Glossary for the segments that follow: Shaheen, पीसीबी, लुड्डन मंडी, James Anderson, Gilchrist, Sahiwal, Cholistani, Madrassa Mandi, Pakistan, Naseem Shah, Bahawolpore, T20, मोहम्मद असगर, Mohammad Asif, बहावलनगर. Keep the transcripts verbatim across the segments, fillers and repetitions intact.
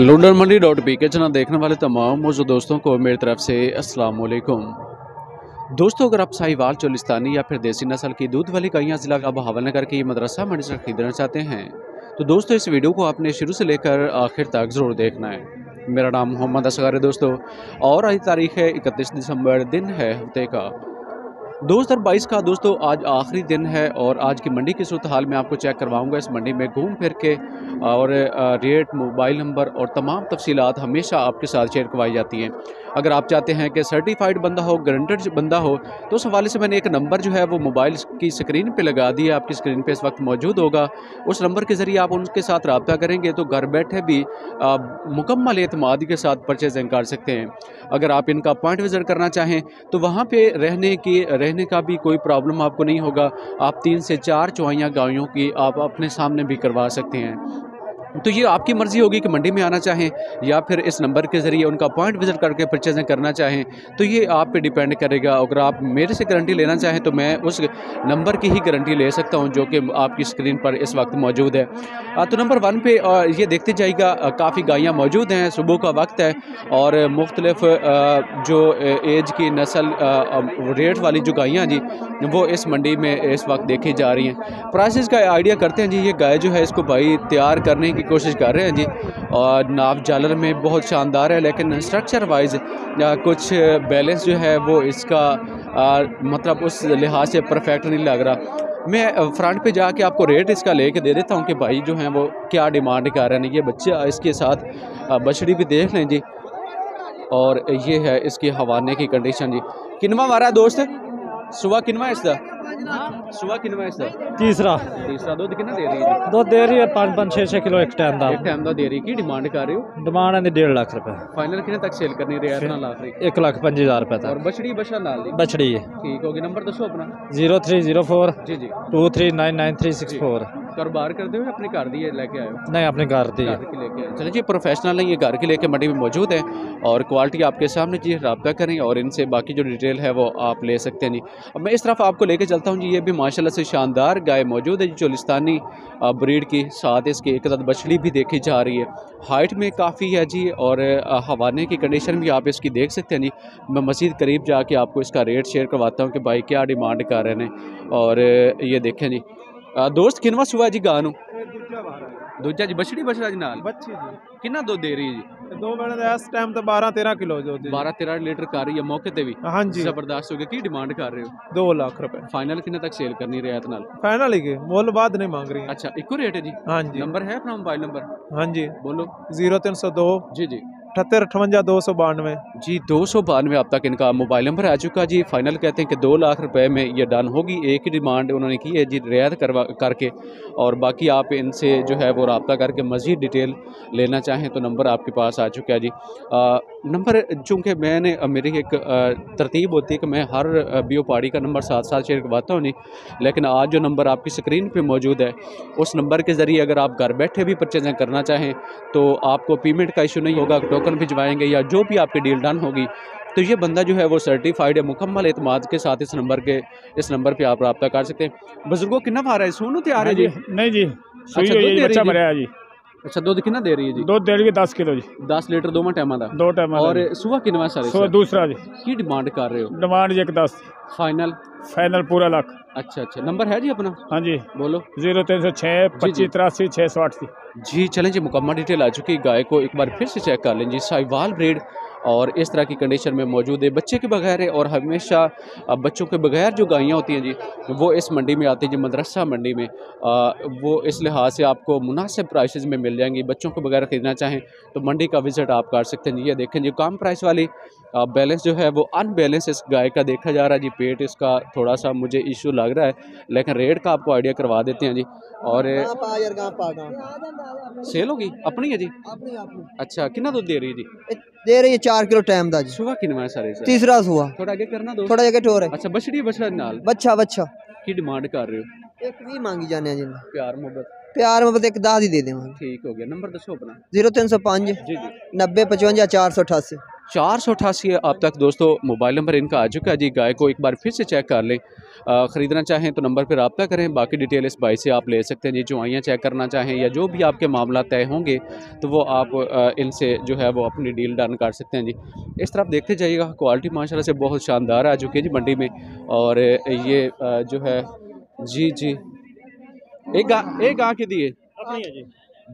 लुड्डन मंडी dot P के channel देखने वाले तमाम मौजूद दोस्तों को मेरी तरफ से अस्सलाम वालेकुम। दोस्तों, अगर आप साहिवाल चोलिस्तानी या फिर देसी नस्ल की दूध वाली गायियाँ ज़िला का बहावलनगर की मदरसा मंडी से खरीदना चाहते हैं तो दोस्तों इस वीडियो को आपने शुरू से लेकर आखिर तक ज़रूर देखना है। मेरा नाम मोहम्मद असगर है दोस्तों, और आज तारीख है इकतीस दिसंबर, दिन है हफ्ते का दो हज़ार बाईस का। दोस्तों आज आखिरी दिन है और आज की मंडी की सूरत हाल में आपको चेक करवाऊंगा। इस मंडी में घूम फिर के और रेट, मोबाइल नंबर और तमाम तफसीलात हमेशा आपके साथ शेयर करवाई जाती हैं। अगर आप चाहते हैं कि सर्टिफाइड बंदा हो, गारंटेड बंदा हो, तो उस हवाले से मैंने एक नंबर जो है वो मोबाइल की स्क्रीन पे लगा दिया, आपकी स्क्रीन पे इस वक्त मौजूद होगा। उस नंबर के ज़रिए आप उनके साथ रब्ता करेंगे तो घर बैठे भी मुकम्मल एतमाद के साथ परचेजिंग कर सकते हैं। अगर आप इनका पॉइंट विज़िट करना चाहें तो वहाँ पर रहने की रहने का भी कोई प्रॉब्लम आपको नहीं होगा। आप तीन से चार चौवाइयाँ गायों की आप अपने सामने भी करवा सकते हैं। तो ये आपकी मर्ज़ी होगी कि मंडी में आना चाहें या फिर इस नंबर के ज़रिए उनका पॉइंट विज़िट करके परचेजिंग करना चाहें तो ये आप पे डिपेंड करेगा। अगर आप मेरे से गारंटी लेना चाहें तो मैं उस नंबर की ही गारंटी ले सकता हूं जो कि आपकी स्क्रीन पर इस वक्त मौजूद है। तो नंबर वन पे ये देखते जाइएगा, काफ़ी गायें मौजूद हैं, सुबह का वक्त है और मुख्तलिफ जो एज की नस्ल रेट वाली जो गायें जी वो इस मंडी में इस वक्त देखी जा रही हैं। प्राइसेस का आइडिया करते हैं जी। ये गाय जो है इसको भाई तैयार करने की कोशिश कर रहे हैं जी, और नाप जालर में बहुत शानदार है, लेकिन स्ट्रक्चर वाइज कुछ बैलेंस जो है वो इसका आ, मतलब उस लिहाज से परफेक्ट नहीं लग रहा। मैं फ्रंट पे जाके आपको रेट इसका लेके दे देता हूँ कि भाई जो है वो क्या डिमांड कर रहे हैं। ये बच्चा इसके साथ बछड़ी भी देख लें जी, और ये है इसकी हवाने की कंडीशन जी। किनवा मारा दोस्त, सुबह किनवा इसका सुबह किनवा इसका तीसरा तीसरा दूध कितना दे रही है? दूध दे रही है पाँच पाँच छः छः किलो एक टाइम दा एक टाइम दा दे रही। की डिमांड कर रहे हो? डिमांड है डेढ़ लाख रुपए। फाइनल कितने तक सेल करनी रही है? ना लाख रही, एक लाख पच्चीस हज़ार रुपये। और बछड़ी बछड़ा लाल बछड़ी है, ठीक होगी। नंबर दसो अपना zero three zero four G G two three nine nine three six four. कारोबार करते हुए अपने घर दी लेके आए हो? नहीं, अपने घर दी लेके आए। चलिए जी, प्रोफेशनल है, ये घर के लेके मंडी में मौजूद है और क्वालिटी आपके सामने जी। रब्ता करें और इनसे बाकी जो डिटेल है वो आप ले सकते हैं जी। अब मैं इस तरफ आपको लेके चलता हूँ जी। ये भी माशाल्लाह से शानदार गाय मौजूद है जी, चोलिस्तानी ब्रीड की, साथ इसकी एक आध बछड़ी भी देखी जा रही है। हाइट में काफ़ी है जी और हवाने की कंडीशन भी आप इसकी देख सकते हैं जी। मैं मज़ीद करीब जाके आपको इसका रेट शेयर करवाता हूँ कि भाई क्या डिमांड कर रहे हैं। और ये देखें जी दोस्त, किनवा सुबह जी गानू दूजा जी बछड़ी बछड़ा जी नाल बच्ची जी। कितना दूध दे रही है जी? दो बेड़ा इस टाइम तो बारह तेरह किलो जो बारह तेरह लीटर कर रही है मौके ते भी। हां जी, जबरदस्त हो गया। की डिमांड कर रहे हो? दो लाख रुपए। फाइनल कितने तक सेल करनी रियायत नाल? फाइनल ही के मोल बाद नहीं मांग रही है। अच्छा, इको रेट है जी? हां जी। नंबर है अपना मोबाइल नंबर? हां जी बोलो। जीरो तीन सौ दो जी जी अठहत्तर अठवंजा दो सौ बानवे जी दो सौ बानवे अब तक इनका मोबाइल नंबर आ चुका जी। फाइनल कहते हैं कि दो लाख रुपए में ये डन होगी। एक ही डिमांड उन्होंने की है जी, रियायत करवा करके, और बाकी आप इनसे जो है वो रब्ता करके मज़ीद डिटेल लेना चाहें तो नंबर आपके पास आ चुका है जी। आ, नंबर चूँकि मैंने मेरी एक तरतीब होती है कि मैं हर बीओ पार्टी का नंबर साथ साथ शेयर करवाता हूँ नहीं, लेकिन आज जो नंबर आपकी स्क्रीन पर मौजूद है उस नंबर के ज़रिए अगर आप घर बैठे भी परचेजिंग करना चाहें तो आपको पेमेंट का इशू नहीं होगा। टोकन भिजवाएंगे या जो भी आपकी डील डन होगी तो ये बंदा जो है वो सर्टिफाइड है, मुकम्मल एतमाद के साथ इस नंबर के इस नंबर पे आप रब्ता कर सकते हैं। बुजुर्गों कितना भारा है? सूनो तैयार है जी? नहीं जी, अच्छा दूध बच्चा भरा है जी। अच्छा, दूध कितना दे रही है जी? दूध दे रही है दस किलो जी, दस लीटर दोनों टाइम का दो टाइम। और सुबह कितना सारे दूसरा जी? की डिमांड कर रहे हो? डिमांड जी एक दस। फाइनल? फाइनल पूरा लाख। अच्छा अच्छा, नंबर है जी अपना? हाँ जी बोलो। जीरो तीन सौ छः पच्चीस तिरासी छः सौ अस्सी जी। चलें जी, मुकम्मल डिटेल आ चुकी है। गाय को एक बार फिर से चेक कर लें जी। साहिवाल ब्रीड और इस तरह की कंडीशन में मौजूद है, बच्चे के बगैर है, और हमेशा बच्चों के बगैर जो गायें होती हैं जी वो इस मंडी में आती हैं जी, मदरसा मंडी में। आ, वो इस लिहाज से आपको मुनासिब प्राइसेस में मिल जाएंगी। बच्चों के बगैर ख़रीदना चाहें तो मंडी का विज़िट आप कर सकते हैं जी। ये देखें जी, कम प्राइस वाली आ, बैलेंस जो है वो अनबैलेंस इस गाय का देखा जा रहा है जी। पेट इसका थोड़ा सा मुझे इशू लग रहा है, लेकिन रेट का आपको आइडिया करवा देते हैं जी। और सेल होगी अपनी है जी? अच्छा, कितना दूध दे रही है जी? दे रही है चार किलो टाइम दा जी। सुबह किनवा सारे तीसरा सुबह। थोड़ा आगे करना दो, थोड़ा आगे ठोर है। अच्छा, बछड़ी बछड़ा नाल बच्चा बच्चा। की डिमांड कर रहे हो? एक भी मांगी जाने जी, प्यार मोहब्बत प्यार मोहब्बत एक दाद ही दे देंगे। ठीक हो गया। नंबर दसो अपना? जीरो तीन सौ पाँच नब्बे पचवंजा चार सौ अठासी चार सौ अठासी अब तक दोस्तों मोबाइल नंबर इनका आ चुका है जी। गाय को एक बार फिर से चेक कर लें ख़रीदना चाहें तो नंबर पर रब्ता करें। बाकी डिटेल इस भाई से आप ले सकते हैं जी, चुआइयाँ चेक करना चाहें या जो भी आपके मामला तय होंगे तो वो आप इनसे जो है वो अपनी डील डन कर सकते हैं जी। इस तरफ देखते जाइएगा, क्वालिटी माशाल्लाह से बहुत शानदार आ चुकी है जी मंडी में। और ये जो है जी जी एक आ, एक आके दिए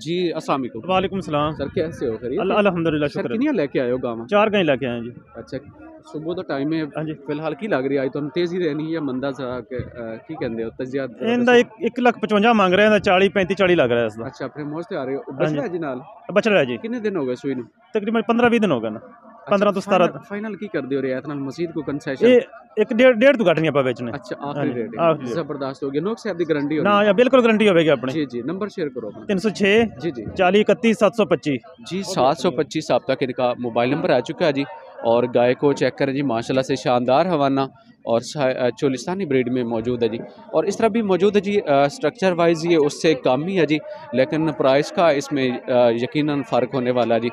जी। अस्सलाम वालेकुम सर, कैसे हो? खैर अल्हम्दुलिल्लाह, शुक्र। कितनी लेके आए हो? गाँव चार गाय लेके आए जी। अच्छा, सुबह तो टाइम है फिलहाल की लग रही है, तो तेजी रहनी है मंदा सा के की कहंदे हो तजियात इनदा एक लाख पचपन मांग रहे हैं, चालीस पैंतीस चालीस लग रहा है इसदा। अच्छा, अपने मोस्ट आ रहे हो बचड़ा जी नाल? बचड़ा जी। कितने दिन हो गए सुई नु? तकरीबन पंद्रह बीस दिन हो गए ना। पंद्रह तो सत्रह फाइनल की कर दियो रियात नाल मजीद को कंसेशन एक डेढ़ डेढ़ तो घटनी आपा बेचने। अच्छा, आखिरी रेट जबरदस्त हो गया। नो साहब दी गारंटी हो ना? हां बिल्कुल गारंटी होगी अपनी जी जी। नंबर शेयर करो अपना तीन सौ छह जी जी चालीस इकतीस सात सौ पच्चीस जी। सात सौ पच्चीस आप तक इनका मोबाइल नंबर आ चुका है जी। और गाय को चेक करें जी, माशाल्लाह से शानदार हवाना और चोलिस्तानी ब्रीड में मौजूद है जी। और इस तरह भी मौजूद है जी। स्ट्रक्चर वाइज ये उससे कम ही है जी, लेकिन प्राइस का इसमें यकीनन फ़र्क होने वाला जी।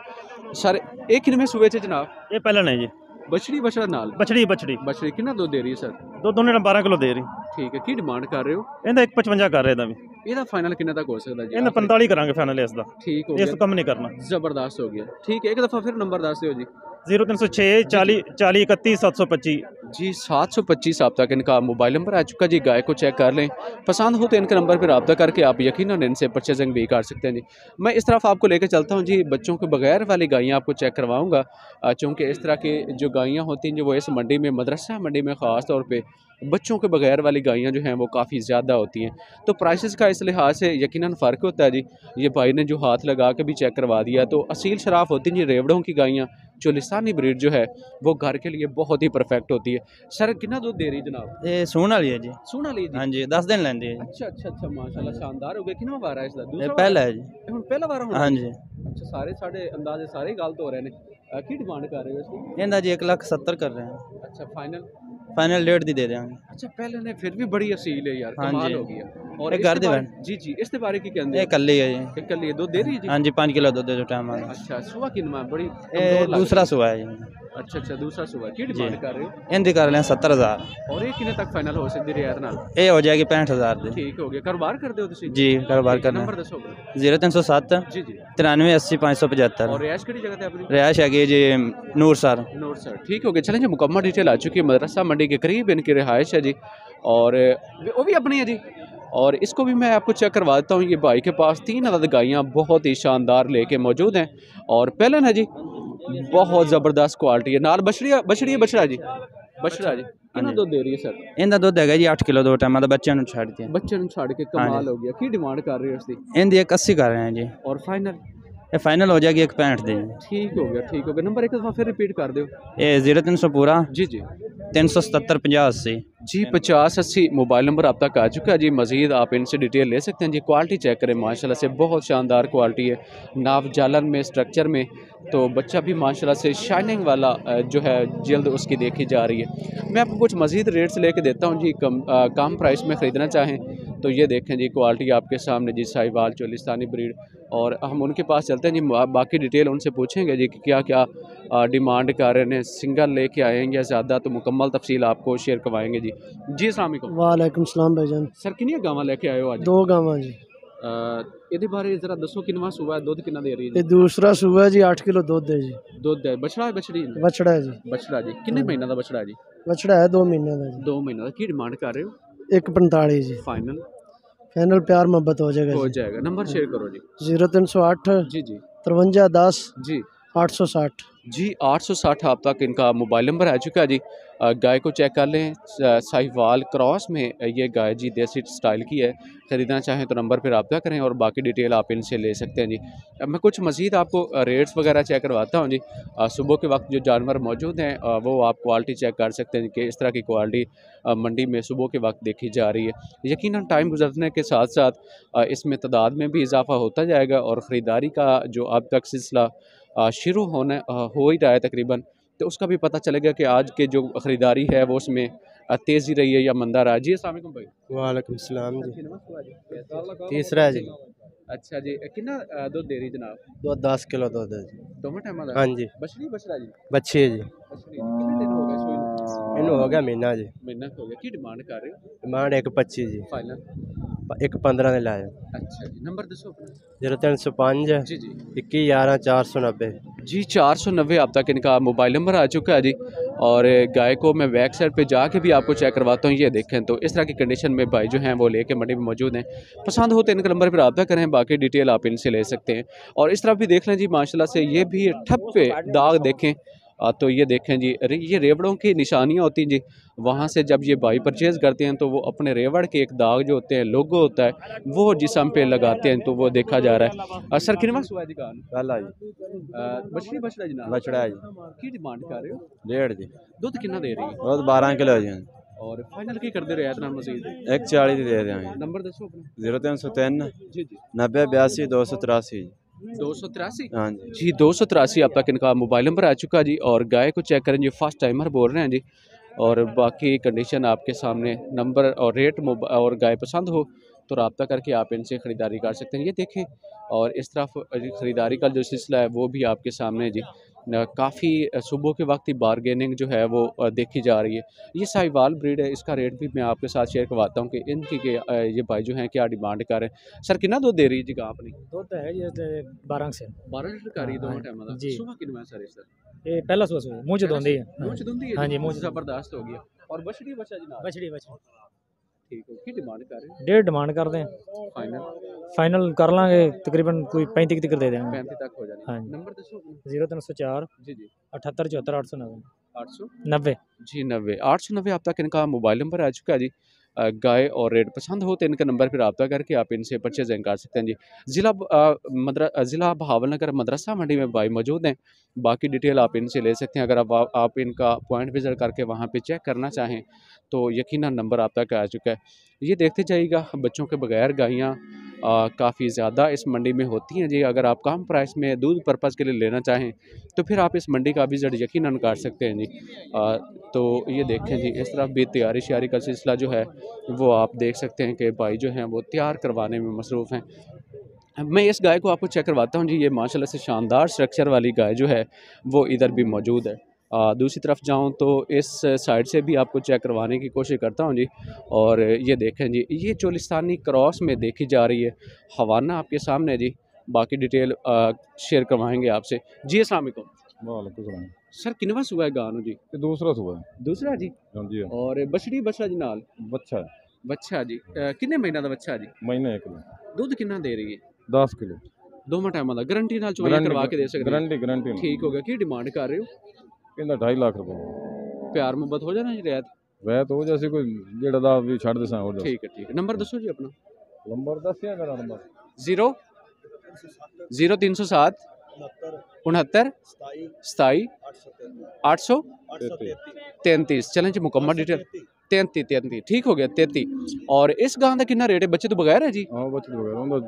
सर एक इनमें सुबह से जनाब ये पहला नहीं जी बछड़ी बछड़ा नाल बछड़ी बछड़ी बछड़ी कितना दूध दे रही है सर? दो दोनों बारह किलो दे रही। ठीक है, की डिमांड कर रहे हो? इनका एक पचवंजा कर रहे भी। ਇਹਦਾ ਫਾਈਨਲ ਕਿੰਨੇ ਤੱਕ ਹੋ ਸਕਦਾ ਜੀ? ਇਹਦਾ पैंतालीस ਕਰਾਂਗੇ ਫਾਈਨਲ ਇਸ ਦਾ। ਠੀਕ ਹੋ ਗਿਆ, ਇਸ ਤੋਂ ਕਮ ਨਹੀਂ ਕਰਨਾ। ਜ਼ਬਰਦਸਤ ਹੋ ਗਿਆ। ਠੀਕ ਹੈ, ਇੱਕ ਦਫਾ ਫਿਰ ਨੰਬਰ ਦੱਸ ਦਿਓ ਜੀ। शून्य तीन सौ छह चालीस चालीस इकतीस सात सौ पच्चीस जी। सात सौ पच्चीस आप तक इनका मोबाइल नंबर आ चुका जी। गाय को चेक कर लें, पसंद हो तो इनके नंबर पर रब्ता करके आप यकीनन इनसे परचेजिंग भी कर सकते हैं जी। मैं इस तरफ आपको लेकर चलता हूँ जी, बच्चों के बगैर वाली गायें आपको चेक करवाऊँगा, चूँकि इस तरह की जो गायें होती हैं जो वो इस मंडी में मदरसा मंडी में ख़ास तौर पर बच्चों के बगैर वाली गायें जो हैं वो काफ़ी ज़्यादा होती हैं, तो प्राइसेस का इस लिहाज से यकीनन फ़र्क होता है जी। ये भाई ने जो हाथ लगा के भी चेक करवा दिया, तो असील शराफ होती हैं ये रेवड़ों की गायें। चोलिस्तानी ब्रीड जो है वो घर के लिए बहुत ही परफेक्ट होती है। सर कितना दूध दे रही है जनाब? ये सून वाली है जी। सून वाली जी? हाँ जी, दस दिन लेंदी है। अच्छा अच्छा अच्छा, माशाल्लाह शानदार हो गया। कितना बार है इसका? दूसरा पहला है जी, हुन पहला बार होना। हाँ जी। अच्छा, सारे साढ़े अंदाजे सारे गलत हो रहे हैं। की डिमांड कर रहे हो इसकी? इनका जी एक लाख सत्तर कर रहे हैं। अच्छा, फाइनल फाइनल डेट दी दे रहे हैं। अच्छा, पहले ने फिर भी बड़ी असील है यार, कमाल हो गया। और एक घर दे बन जी जी। इसके बारे की कहंदे हैं? कल्ली है जी, कल्ली है। दूध दे रही है जी? हां जी, पाँच किलो दूध जो टाइम आ। अच्छा, सुबह कितना बड़ी दूसरा सुबह है जी। अच्छा अच्छा, दूसरा सुबह। की डिमांड कर रहे हो? इन दी कर रहे हैं सत्तर हज़ार। और ये कितने तक फाइनल हो सकती है रियात नाल? ये हो जाएगी पैंसठ हज़ार दी। ठीक हो गया, कारोबार कर दो तुसी जी? कारोबार करना। नंबर दसो शून्य तीन सौ सात जी जी तिरानवे अस्सी पाँच सौ पचहत्तर। और रियाश किहड़ी जगह ते अपनी? रियाश है जी नूर सर। नूर सर, ठीक हो गया। चलें जी, मुकम्मल डिटेल आ चुकी है। मदरसा मंडी के करीब इनकी रिहाइश है जी, और वो भी अपनी है जी। और इसको भी मैं आपको चेक करवा देता हूँ। ये भाई के पास तीन अदद गायें बहुत ही शानदार लेके मौजूद हैं, और पहलन है जी, बहुत ज़बरदस्त क्वालिटी है। नाल बछड़ी बछड़ी बछड़ा जी बछड़ा जी। कितना दूध दे रही है सर? इनका दूध है जी आठ किलो दो टाइम। मतलब बच्चे नु छाड़ के बच्चे नु छाड़ के कमाल हो गया। की डिमांड कर रही है उसकी? इनकी एक अस्सी कर रहे हैं जी। और फाइनल फाइनल हो जाएगी एक पैंठ दे। ठीक हो गया, ठीक हो गया। नंबर एक दफ़ा फिर रिपीट कर दो। ये जीरो तीन सौ पूरा जी जी तीन सौ सत्तर पचास अस्सी जी पचास अस्सी मोबाइल नंबर आप तक आ चुका है जी। मज़ीद आप इनसे डिटेल ले सकते हैं जी। क्वालिटी चेक करें, माशाल्लाह से बहुत शानदार क्वालिटी है। नाव जालन में स्ट्रक्चर में तो बच्चा भी माशाल्लाह से शाइनिंग वाला जो है जल्द उसकी देखी जा रही है। मैं आपको कुछ मज़ीद रेट्स लेके देता हूँ जी। कम आ, कम प्राइस में ख़रीदना चाहें तो ये देखें जी, क्वालिटी आपके सामने जी। साहिवाल चोलिस्तानी ब्रीड, और हम उनके पास चलते हैं जी। बाकी डिटेल उनसे पूछेंगे जी कि क्या क्या डिमांड कर रहे हैं, सिंगल लेके आएंगे या ज़्यादा, तो मुकम्मल तफसील आपको शेयर करवाएंगे जी। जी अस्सलाम वालेकुम सलाम भाईजान। सर कितनी गावां लेके आए हो आज? दो गावां जी। ਇਹਦੇ ਬਾਰੇ ਜ਼ਰਾ ਦੱਸੋ, ਕਿੰਨਾ ਸੂਆ ਦੁੱਧ ਕਿੰਨਾ ਦੇ ਰਹੀ ਹੈ? ਇਹ ਦੂਸਰਾ ਸੂਆ ਜੀ आठ ਕਿਲੋ ਦੁੱਧ ਹੈ ਜੀ। ਦੁੱਧ ਹੈ ਬਛੜਾ ਬਛੜੀ? ਬਛੜਾ ਜੀ ਬਛੜਾ ਜੀ। ਕਿੰਨੇ ਮਹੀਨਾ ਦਾ ਬਛੜਾ ਜੀ? ਬਛੜਾ ਹੈ दो ਮਹੀਨੇ ਦਾ ਜੀ। दो ਮਹੀਨਾ ਦਾ। ਕੀ ਡਿਮਾਂਡ ਕਰ ਰਹੇ ਹੋ? एक पैंतालीस ਜੀ। ਫਾਈਨਲ ਫਾਈਨਲ ਪਿਆਰ ਮੁਹੱਬਤ ਹੋ ਜਾਏਗਾ ਹੋ ਜਾਏਗਾ। ਨੰਬਰ ਸ਼ੇਅਰ ਕਰੋ ਜੀ। शून्य तीन सौ आठ ਜੀ जी तिरपन दस जी आठ सौ साठ जी। आठ सौ साठ आप तक इनका मोबाइल नंबर आ चुका है जी। गाय को चेक कर लें, साहिवाल क्रॉस में ये गाय जी देसी स्टाइल की है। ख़रीदना चाहें तो नंबर पर रब्ता करें, और बाकी डिटेल आप इनसे ले सकते हैं जी। अब मैं कुछ मज़ीद आपको रेट्स वगैरह चेक करवाता हूं जी। सुबह के वक्त जो जानवर मौजूद हैं वो आप क्वालिटी चेक कर सकते हैं कि इस तरह की क्वालिटी मंडी में सुबह के वक्त देखी जा रही है। यकीनन टाइम गुजरने के साथ साथ इसमें तादाद में भी इजाफा होता जाएगा, और ख़रीदारी का जो अब तक सिलसिला शुरू होने हो ही रहा है तकरीबन, तो उसका भी पता चलेगा कि आज के जो ख़रीदारी है वो उसमें तेज़ी रही है या मंदा रहा। जी अस्सलाम वालेकुम भाई। वालेकुम सलाम जी। तीसरा जी। अच्छा जी, कितना दूध दे रही जनाब? दूध दस किलो दूध है जी। दो मिनट है? हाँ जी। बछड़ी बछड़ा जी बछड़ी है जी। इनू हो गया महीना जी, महीना हो गया। की डिमांड कर रहे हो? डिमांड एक पच्ची जी, फाइनल एक पंद्रह ने लाया। अच्छा जी, नंबर दसो अपना। जीरो तीन सौ पाँच जी जी इक्की ग्यारह चार सौ नब्बे जी, चार सौ नब्बे आप तक इनका मोबाइल नंबर आ चुका है जी। और गाय को मैं बैक साइड पे जाके भी आपको चेक करवाता हूँ, ये देखें। तो इस तरह की कंडीशन में भाई जो हैं वो लेके मंडी में मौजूद हैं। पसंद हो तो इनका नंबर पर रब्ता करें, बाकी डिटेल आप इनसे ले सकते हैं। और इस तरह भी देख लें जी, माशाल्लाह से ये भी ठप पे दाग देखें तो ये देखें जी, ये रेवड़ों की निशानियाँ होती हैं जी। वहाँ से जब ये बाई परचेज़ करते हैं तो वो अपने रेवड़ के एक दाग जो होते हैं, लोगो होता है, वो जिसम पे लगाते हैं, तो वो देखा जा रहा है। और सर किनवा हुआ जी कान पहला जी बछड़ी बछड़ा जी ना बछड़ा जी। की डिमांड कर रहे हो? डेढ़ जी। दूध कितना दे रही है? दूध बारह किलो जी। और फाइनल की कर दे रहे हैं मजीद? एक चालीस दे रहे हैं। नंबर दसो अपना। जीरो तीन सौ तीन जी जी नब्बे बयासी दो सौ तिरासी दो सौ तिरासी जी, दो सौ तिरासी अब तक इनका मोबाइल नंबर आ चुका जी। और गाय को चेक करें जी, फर्स्ट टाइमर बोल रहे हैं जी। और बाकी कंडीशन आपके सामने, नंबर और रेट, और गाय पसंद हो तो रब्ता करके आप इनसे ख़रीदारी कर सकते हैं। ये देखें, और इस तरफ ख़रीदारी का जो सिलसिला है वो भी आपके सामने जी। काफ़ी सुबह के वक्त ही बारगेनिंग जो है वो देखी जा रही है। ये साहिवाल ब्रीड है, इसका रेट भी मैं आपके साथ शेयर करवाता हूँ कि इनकी के ये भाई जो हैं क्या डिमांड कर रहे हैं। सर कितना दूध दे रही है जी आपने? दूध है ये बारह से बारह लीटर का रही है दोनों टाइम जी। सुबह कितना सर? ये पहला सुबह सुबह मुझे दूध है, मुझे दूध है। हाँ जी, मुझे ज़बरदस्त हो गया। और बछड़ी बच्चा जी ना बछड़ी बच्चा ठीक है। क्या डिमांड कर रहे हैं? डेढ़ डिमांड कर दें, फाइनल फाइनल कर लांगे तकरीबन कोई पैंतीस तक दे देंगे, पैंतीस तक हो जाएगा। हाँ नंबर दसो। जीरो तीन सौ चार जी जी अठहत्तर चौहत्तर आठ सौ नब्बे आठ सौ नब्बे जी नब्बे आठ सौ नब्बे आप तक इनका मोबाइल नंबर आ चुका है जी। गाय और रेट पसंद हो तो इनका नंबर पर रब्ता करके आप इनसे परचेजिंग कर सकते हैं जी। ज़िला मदरा ज़िला बहावल नगर मदरसा मंडी में भाई मौजूद हैं, बाकी डिटेल आप इनसे ले सकते हैं। अगर आप आप इनका पॉइंट विज़िट करके वहाँ पे चेक करना चाहें तो यकीनन नंबर आप तक आ चुका है। ये देखते जाइएगा, बच्चों के बगैर गायें काफ़ी ज़्यादा इस मंडी में होती हैं जी। अगर आप कम प्राइस में दूध पर्पज़ के लिए लेना चाहें तो फिर आप इस मंडी का विज़िट यकीनन कर सकते हैं जी। आ, तो ये देखें जी, इस तरफ भी तैयारी श्यारी का सिलसिला जो है वो आप देख सकते हैं कि भाई जो हैं वो तैयार करवाने में मसरूफ़ हैं। मैं इस गाय को आपको चेक करवाता हूँ जी। ये माशाल्लाह से शानदार स्ट्रक्चर वाली गाय जो है वो इधर भी मौजूद है। आ, दूसरी तरफ जाऊं तो इस साइड से भी आपको चेक करवाने की कोशिश करता हूं जी। और ये देखें जी, ये चोलिस्तानी क्रॉस में देखी जा रही है हवाना आपके सामने जी। बाकी डिटेल आ, शेयर करवाएंगे आपसे जी। अस्सलाम वालेकुम। वालेकुम सलाम। सर किनवा सुबह है गानू जी? दूसरा सुबह है। दूसरा जी जी। और बछड़ी बछड़ा जी नाल बच्चा बच्चा जी। किन्ने महीना का बच्चा जी? महीना एक। दूध कितना दे रही है? दस किलो। दोनों टाइम का गारंटी नाल चुवाई करवा के दे सकते हैं? गारंटी गारंटी ठीक हो गया। की डिमांड कर रहे हो? ਕਹਿੰਦਾ ढाई ਲੱਖ ਰੁਪਏ। ਪਿਆਰ ਮੁਹੱਬਤ ਹੋ ਜਾਣਾ ਜੀ, ਰਿਆਇਤ ਵੈਤ ਹੋ ਜਾਸੀ ਕੋਈ ਜਿਹੜਾ ਦਾ ਵੀ ਛੱਡ ਦੇਸਾਂ ਹੋ ਜਾ। ਠੀਕ ਹੈ ਠੀਕ ਹੈ। ਨੰਬਰ ਦੱਸੋ ਜੀ ਆਪਣਾ। ਨੰਬਰ ਦੱਸਿਆ ਮੇਰਾ ਨੰਬਰ ज़ीरो ज़ीरो तीन सौ सात उनहत्तर सत्ताईस आठ सौ तैंतीस। ਚੈਲੰਜ ਮੁਕੰਮਲ ਡਿਟੇਲ तैंतीस तैंतीस ठीक हो गया तैंतीस। और इस गां ਦਾ ਕਿੰਨਾ ਰੇਟ ਹੈ? ਬੱਚੇ ਤੋਂ ਬਗੈਰ ਹੈ ਜੀ? ਹਾਂ ਬੱਚੇ ਤੋਂ ਬਗੈਰ ਹੁੰਦਾ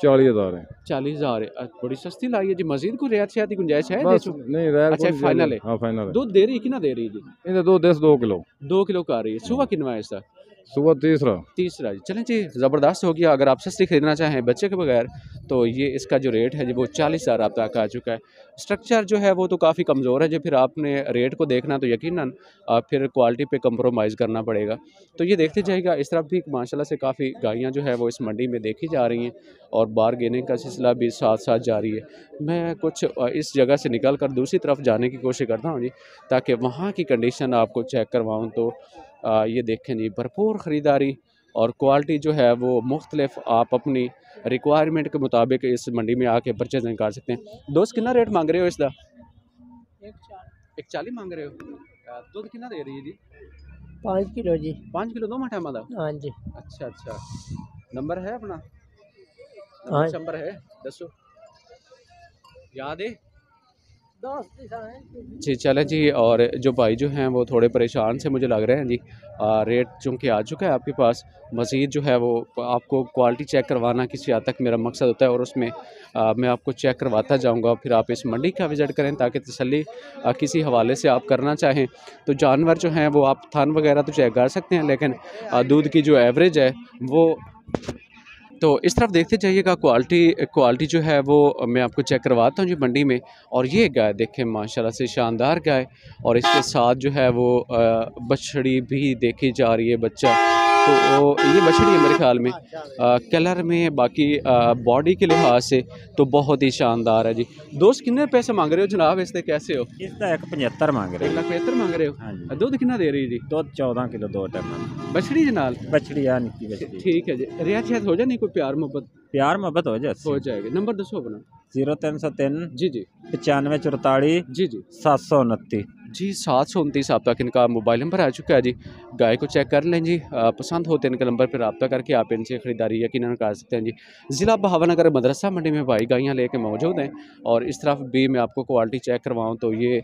चालीस हज़ार है। चालीस हज़ार है, बड़ी सस्ती लाई है जी। मजीद कोई रियायत शायद की गुंजाइश है? नहीं रियायत। अच्छा फाइनल है? हाँ फाइनल है। दूध दे रही है कितना दे रही है जी? इधर दो दस दो किलो दो किलो का आ रही है। सुबह किनवा है इसका? सुबह तीसरा तीसरा जी। चलें जी, ज़बरदस्त हो गया। अगर आप सस्ती खरीदना चाहें बच्चे के बगैर तो ये इसका जो रेट है जी वो चालीस हज़ार आप तक आ चुका है। स्ट्रक्चर जो है वो तो काफ़ी कमज़ोर है जी, फिर आपने रेट को देखना तो यकीनन आप फिर क्वालिटी पे कंप्रोमाइज़ करना पड़ेगा। तो ये देखते जाएगा, इस तरफ भी माशाल्लाह से काफ़ी गायें जो है वो इस मंडी में देखी जा रही हैं और बारगेनिंग का सिलसिला भी साथ साथ जारी है। मैं कुछ इस जगह से निकल कर दूसरी तरफ जाने की कोशिश करता हूँ जी, ताकि वहाँ की कंडीशन आपको चेक करवाऊँ। तो आ, ये देखें जी, भरपूर ख़रीदारी और क्वालिटी जो है वो मुख्तलिफ आप अपनी रिक्वायरमेंट के मुताबिक इस मंडी में आके परचेजिंग कर सकते हैं। दोस्त कितना रेट मांग रहे हो इसका? एक चालीस मांग रहे हो। दूध कितना दे रही है जी? पाँच किलो जी। पाँच किलो दो मठा मादा? हाँ जी। अच्छा अच्छा। नंबर है अपना? नंबर है दसो याद है जी। चले जी। और जो भाई जो हैं वो थोड़े परेशान से मुझे लग रहे हैं जी। आ, रेट चूँकि आ चुका है आपके पास, मज़ीद जो है वो आपको क्वालिटी चेक करवाना किसी हद तक मेरा मकसद होता है और उसमें आ, मैं आपको चेक करवाता जाऊंगा। फिर आप इस मंडी का विज़िट करें ताकि तसल्ली आ, किसी हवाले से आप करना चाहें तो जानवर जो हैं वो आप थान वगैरह तो चेक कर सकते हैं, लेकिन दूध की जो एवरेज है वो तो इस तरफ देखते जाइएगा। क्वालिटी क्वालिटी जो है वो मैं आपको चेक करवाता हूँ जी मंडी में। और ये गाय देखें माशाल्लाह से शानदार गाय, और इसके साथ जो है वो बछड़ी भी देखी जा रही है, बच्चा। तो ये बछड़ी है मेरे ख्याल में आ, कलर में, बाकी बॉडी के लिहाज से तो बहुत ही शानदार है जी। दोस्त कितने पैसे मांग रहे हो जनाब इससे, कैसे हो? इसका एक पचहत्तर मांग रहे हो, एक लाख पचहत्तर मांग रहे हो। दूध कितना दे रही है जी? दूध चौदह किलो दो टाइम। बछड़ी जनाल बछड़ी यार निकी। ठीक है जी, रियायत शायद हो जाए नहीं, कोई प्यार मोहब्बत प्यार मोहब्बत हो जाए हो जाएगा। नंबर दसो अपना। जीरो तीन सौ तीन जी जी पचानवे चौतालीस जी जी सात सौ उनतीस जी सात सौ उनतीस आप तक इनका मोबाइल नंबर आ चुका है जी। गाय को चेक कर लें जी, पसंद होते हैं इनके नंबर पर रब्ता करके आप इनसे ख़रीदारी यकीनन कर सकते हैं जी। ज़िला बहावलनगर मदरसा मंडी में भाई गायियाँ लेके मौजूद हैं। और इस तरफ भी मैं आपको क्वालिटी चेक करवाऊँ तो ये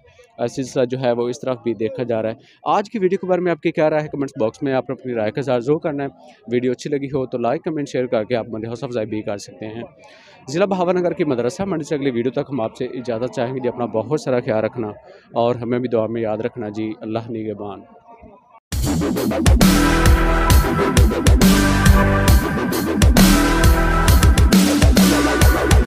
सिलसिला जो है वो इस तरफ भी देखा जा रहा है। आज की वीडियो के बारे में आपकी क्या राय है, कमेंट्स बॉक्स में आप अपनी राय का इज़हार जरूर करना है। वीडियो अच्छी लगी हो तो लाइक कमेंट शेयर करके आप मेरे हौसला अफजाई भी कर सकते हैं। ज़िला बहावलनगर की मदरसा मंडी से अगली वीडियो तक हम आपसे इजाज़त चाहेंगे जी। अपना बहुत सारा ख्याल रखना और हमें भी दुआ में याद रखना जी। अल्लाह निगहबान।